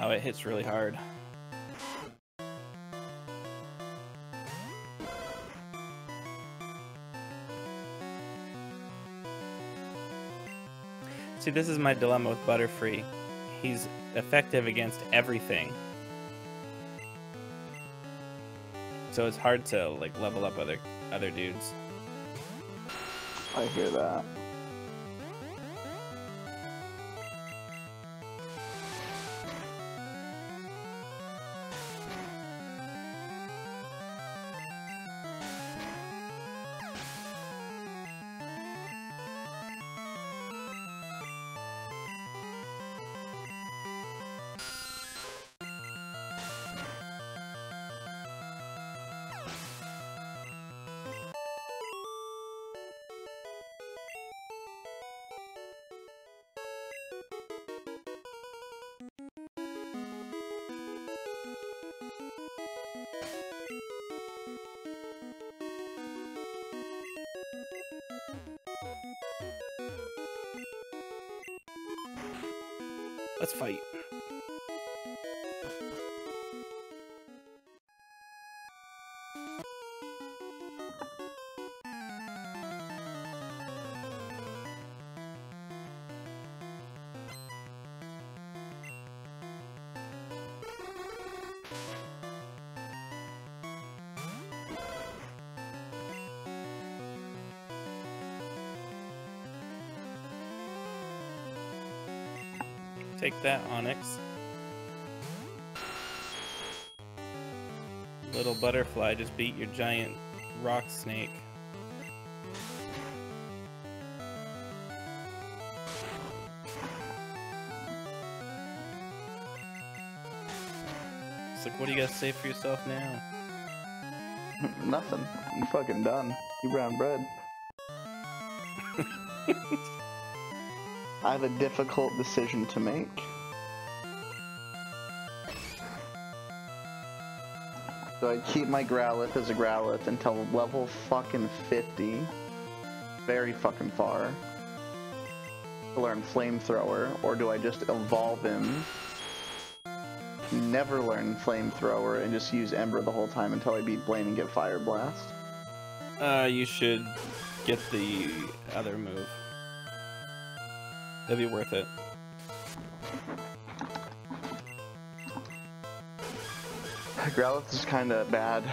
Oh, it hits really hard. See, this is my dilemma with Butterfree. He's effective against everything. So it's hard to, like, level up other dudes. I hear that. Let's fight. Take that, Onyx. Little butterfly just beat your giant rock snake. It's like, what do you gotta say for yourself now? Nothing. I'm fucking done. You brown bread. I have a difficult decision to make. So I keep my Growlithe as a Growlithe until level fucking 50. Very fucking far. To learn Flamethrower, or do I just evolve him? Never learn Flamethrower and just use Ember the whole time until I beat Blaine and get Fire Blast? You should get the other move. That'd be worth it. Growlithe is kinda bad.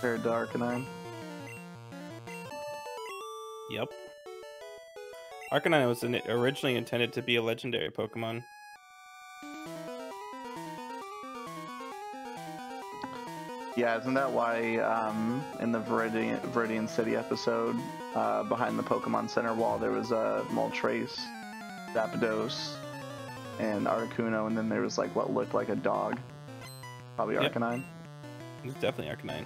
Very dark and Arcanine. Yep. Arcanine was originally intended to be a legendary Pokemon. Yeah, isn't that why in the Viridian City episode, behind the Pokemon Center wall, there was Moltres, Zapdos, and Articuno, and then there was like what looked like a dog. Probably Arcanine. Yep. It's definitely Arcanine.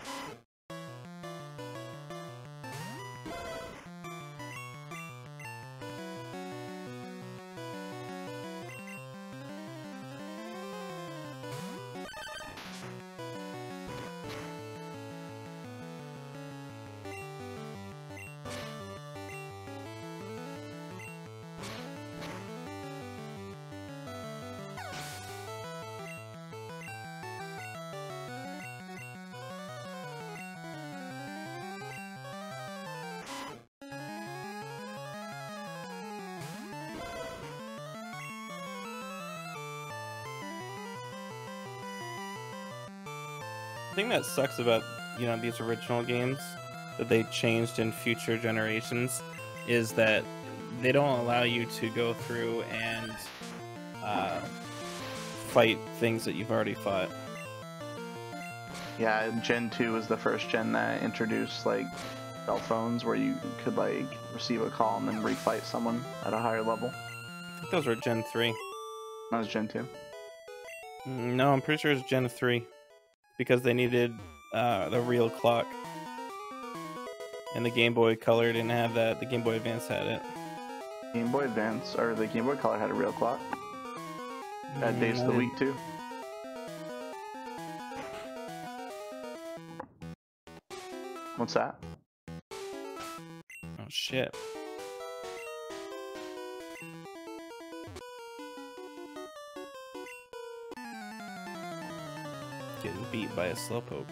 The thing that sucks about, you know, these original games that they changed in future generations is that they don't allow you to go through and fight things that you've already fought. Yeah, Gen 2 was the first gen that introduced like cell phones where you could like receive a call and then refight someone at a higher level. I think those were Gen 3. That was Gen 2. No, I'm pretty sure it's Gen 3. Because they needed the real clock. And the Game Boy Color didn't have that. The Game Boy Advance had it. Game Boy Advance, or the Game Boy Color had a real clock. Had days of the week, too. What's that? Oh, shit. getting beat by a Slowpoke.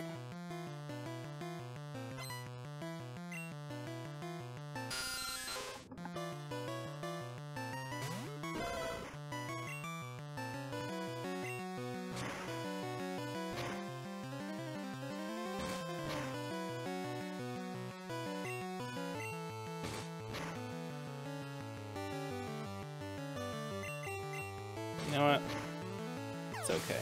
You know what? It's okay.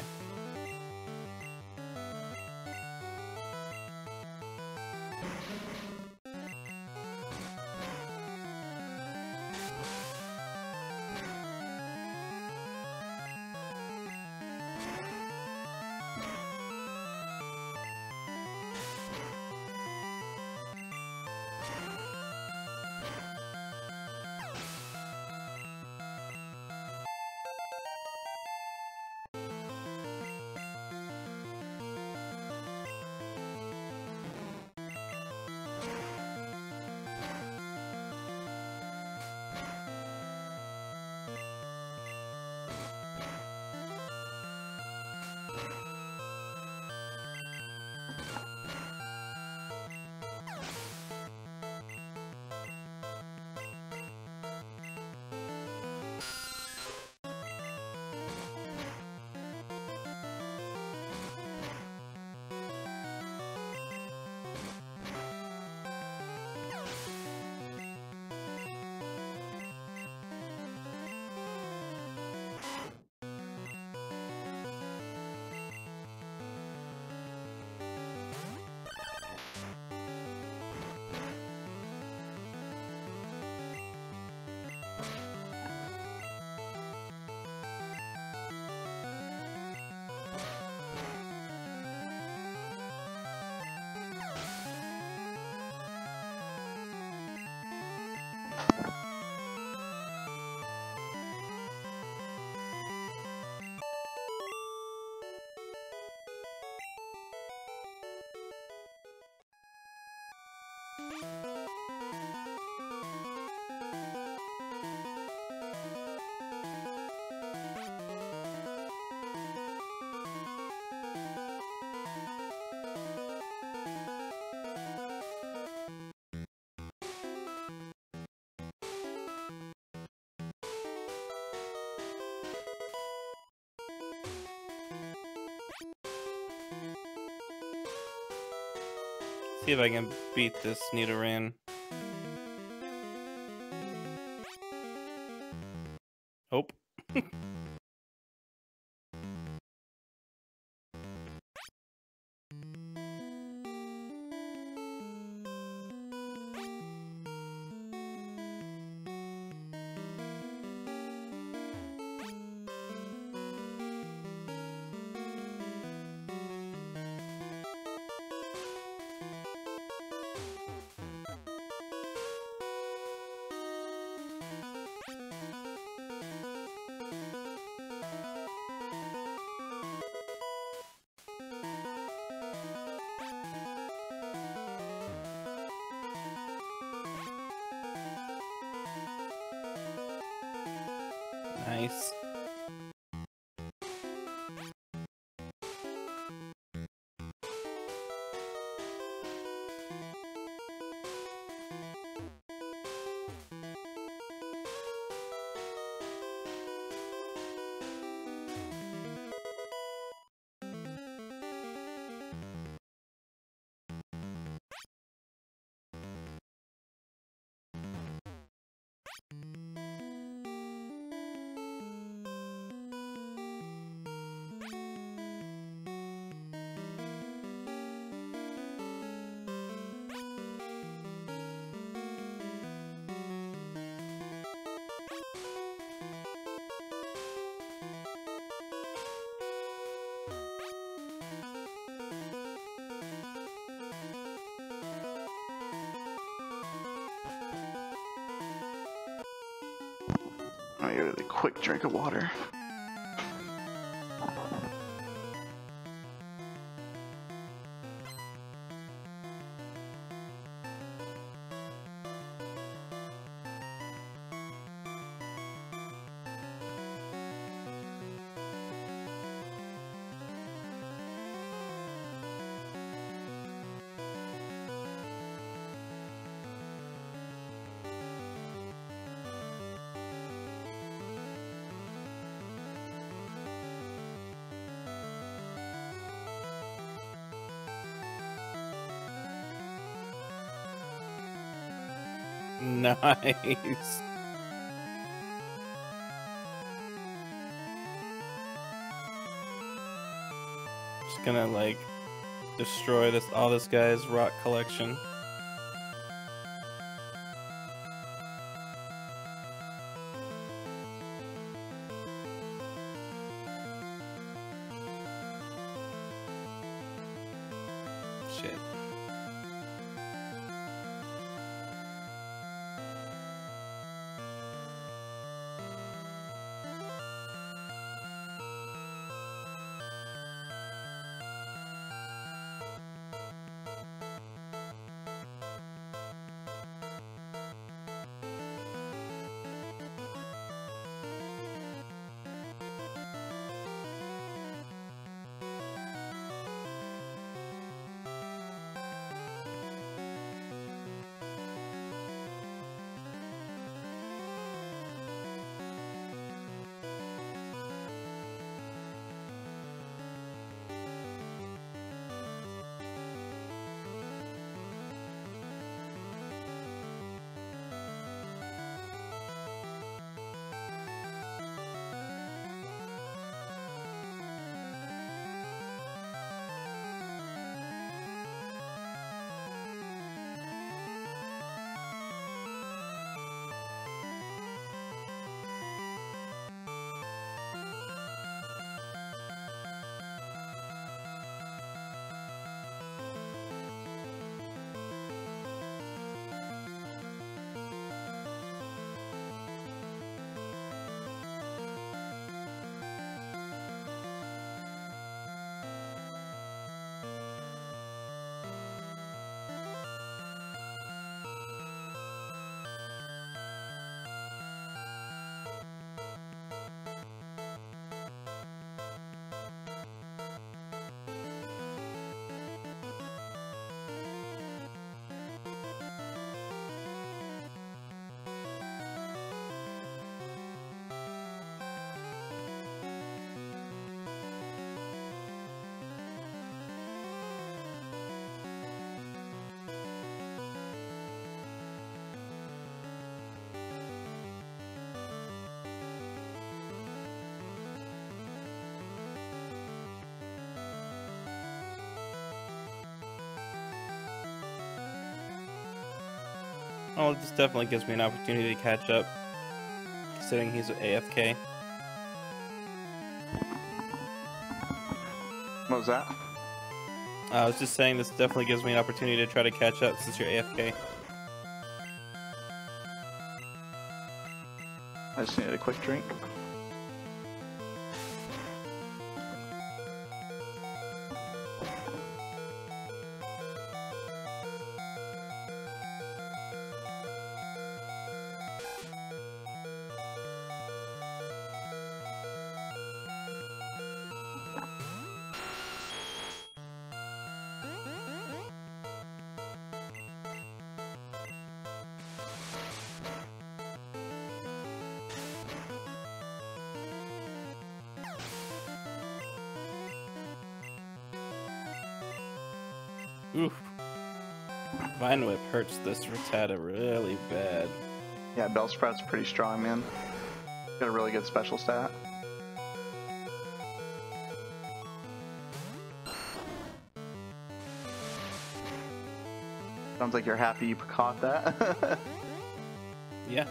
See if I can beat this Nidoran. Oh. Nice. I got a quick drink of water. Nice. Just gonna like destroy this all this guy's rock collection. Oh, this definitely gives me an opportunity to catch up, considering he's AFK. What was that? I was just saying this definitely gives me an opportunity to try to catch up since you're AFK. I just needed a quick drink. Oof. Vine Whip hurts this Rattata really bad. Yeah, Bellsprout's pretty strong, man. Got a really good special stat. Sounds like you're happy you caught that. Yeah.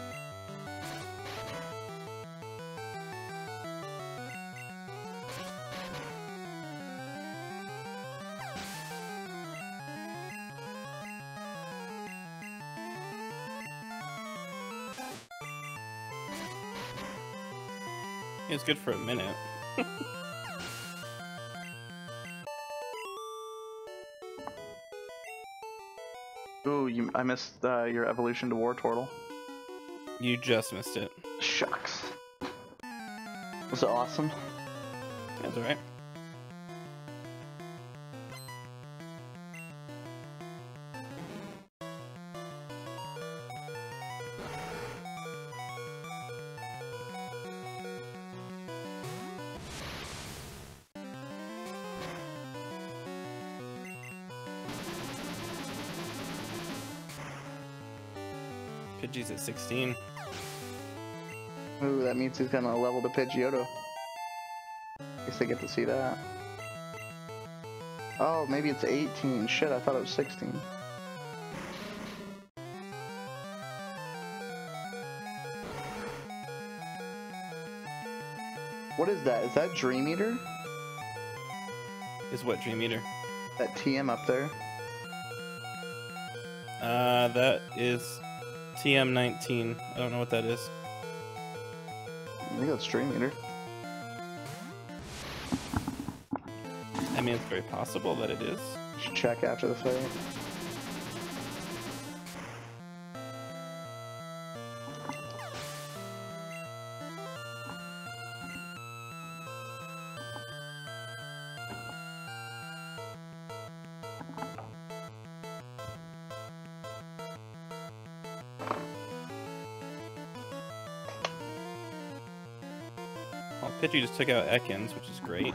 It's good for a minute. Ooh, I missed your evolution to Wartortle. You just missed it. Shucks. Was it awesome? That's alright. Pidgey's at 16. Ooh, that means he's gonna level the Pidgeotto. I guess they get to see that. Oh, maybe it's 18. Shit, I thought it was 16. What is that? Is that Dream Eater? Is what Dream Eater? That TM up there. That is TM19. I don't know what that is. I think that's Dream Eater. I mean, it's very possible that it is. You should check after the fight. Pidgey just took out Ekans, which is great.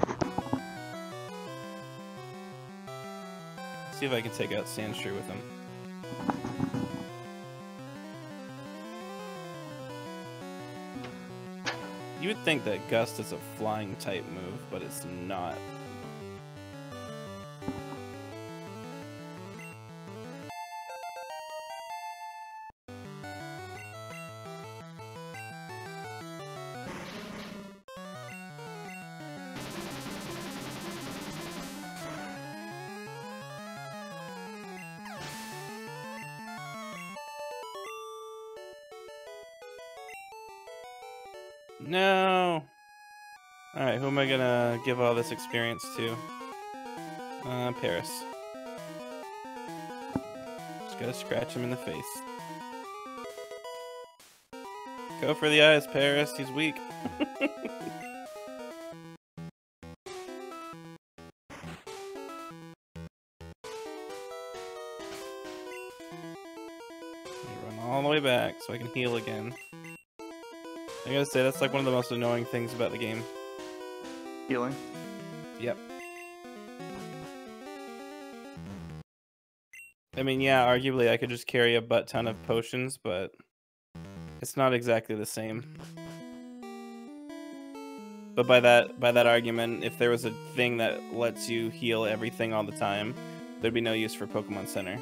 Let's see if I can take out Sandstreet with him. You would think that Gust is a flying type move, but it's not. No! Alright, who am I gonna give all this experience to? Paris. Just gotta scratch him in the face. Go for the eyes, Paris, he's weak. Run all the way back so I can heal again. I gotta say, that's like one of the most annoying things about the game. Healing? Yep. I mean, yeah, arguably I could just carry a butt ton of potions, but it's not exactly the same. But by that argument, if there was a thing that lets you heal everything all the time, there'd be no use for Pokemon Center.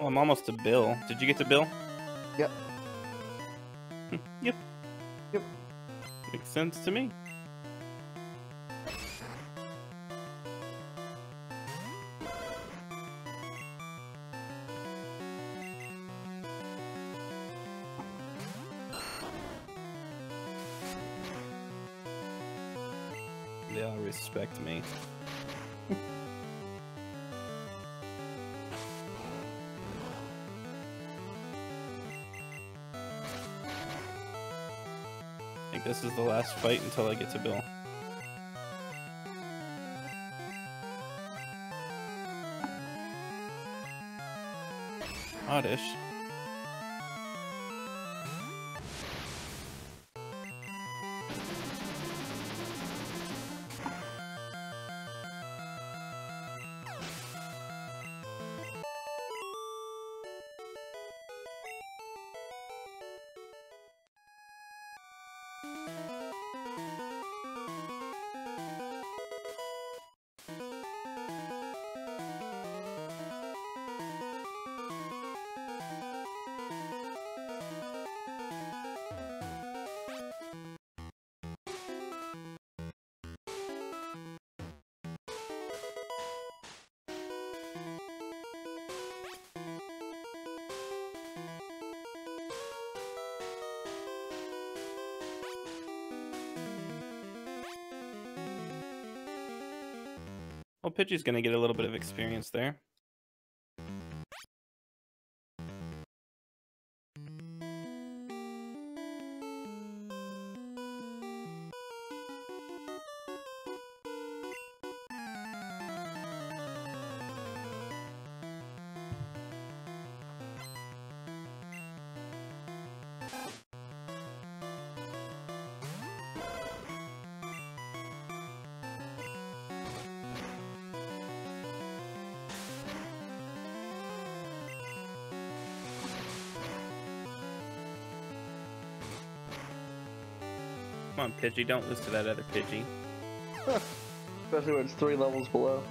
Oh, I'm almost to Bill. Did you get to Bill? Yep. Yep. Yep. Makes sense to me. They all respect me. This is the last fight until I get to Bill. Oddish. Well, Pidgey's gonna get a little bit of experience there. Come on, Pidgey, don't lose to that other Pidgey. Especially when it's 3 levels below.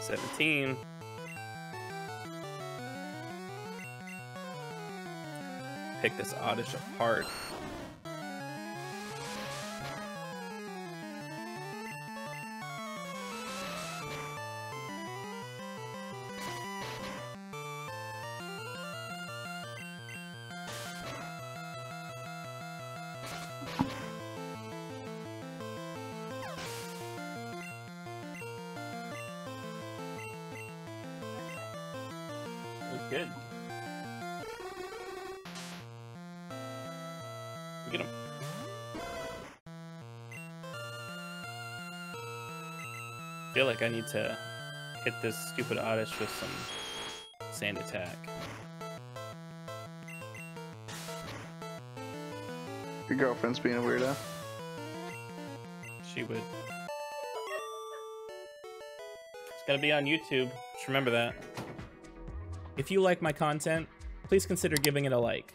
17. Pick this Oddish apart. Good. Get him. I feel like I need to hit this stupid Oddish with some sand attack. Your girlfriend's being a weirdo. She would. It's gonna be on YouTube. Just remember that. If you like my content, please consider giving it a like.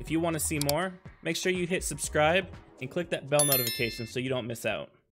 If you want to see more, make sure you hit subscribe and click that bell notification so you don't miss out.